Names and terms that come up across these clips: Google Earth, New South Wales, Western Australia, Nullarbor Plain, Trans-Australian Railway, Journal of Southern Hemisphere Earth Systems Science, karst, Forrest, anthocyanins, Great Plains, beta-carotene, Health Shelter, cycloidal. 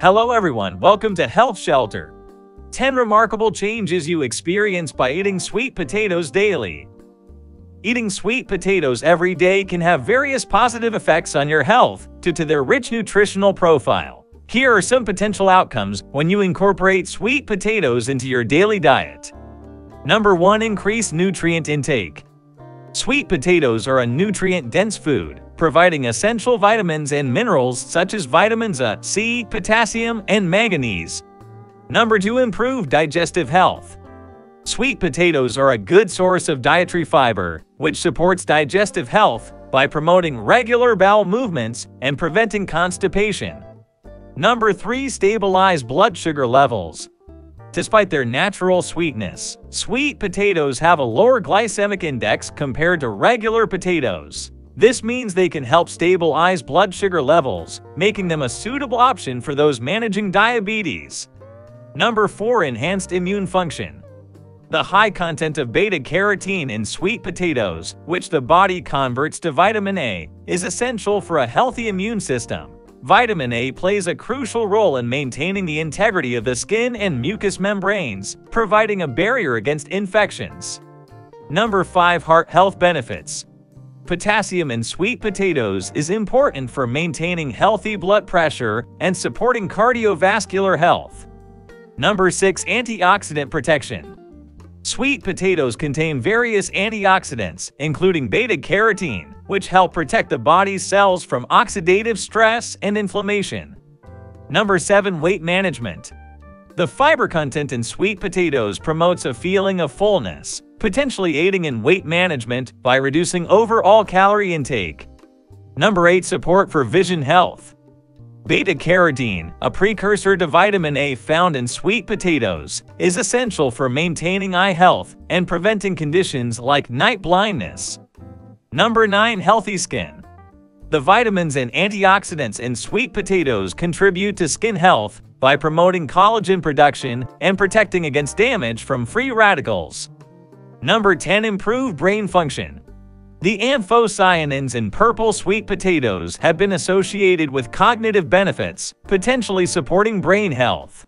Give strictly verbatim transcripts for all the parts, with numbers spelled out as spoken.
Hello everyone, welcome to Health Shelter. ten remarkable changes you experience by eating sweet potatoes daily. Eating sweet potatoes every day can have various positive effects on your health due to their rich nutritional profile. Here are some potential outcomes when you incorporate sweet potatoes into your daily diet. Number one. Increase nutrient intake. Sweet potatoes are a nutrient-dense food, providing essential vitamins and minerals such as vitamins A, C, potassium, and manganese. Number two. Improve digestive health. Sweet potatoes are a good source of dietary fiber, which supports digestive health by promoting regular bowel movements and preventing constipation. Number three. Stabilize blood sugar levels. Despite their natural sweetness, sweet potatoes have a lower glycemic index compared to regular potatoes. This means they can help stabilize blood sugar levels, making them a suitable option for those managing diabetes. Number four. Enhanced immune function. The high content of beta-carotene in sweet potatoes, which the body converts to vitamin A, is essential for a healthy immune system. Vitamin A plays a crucial role in maintaining the integrity of the skin and mucous membranes, providing a barrier against infections. Number five. Heart health benefits. Potassium in sweet potatoes is important for maintaining healthy blood pressure and supporting cardiovascular health. Number six. Antioxidant protection. Sweet potatoes contain various antioxidants, including beta-carotene, which help protect the body's cells from oxidative stress and inflammation. Number seven. Weight management. The fiber content in sweet potatoes promotes a feeling of fullness, potentially aiding in weight management by reducing overall calorie intake. Number eight. Support for vision health. Beta-carotene, a precursor to vitamin A found in sweet potatoes, is essential for maintaining eye health and preventing conditions like night blindness. Number nine. Healthy skin. The vitamins and antioxidants in sweet potatoes contribute to skin health by promoting collagen production and protecting against damage from free radicals. Number ten. Improve brain function. The anthocyanins in purple sweet potatoes have been associated with cognitive benefits, potentially supporting brain health.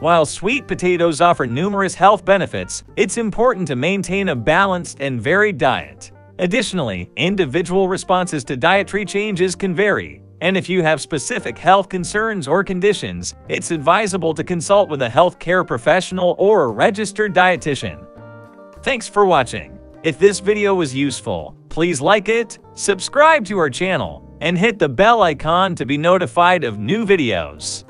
While sweet potatoes offer numerous health benefits, it's important to maintain a balanced and varied diet. Additionally, individual responses to dietary changes can vary, and if you have specific health concerns or conditions, it's advisable to consult with a healthcare professional or a registered dietitian. Thanks for watching. If this video was useful, please like it, subscribe to our channel, and hit the bell icon to be notified of new videos.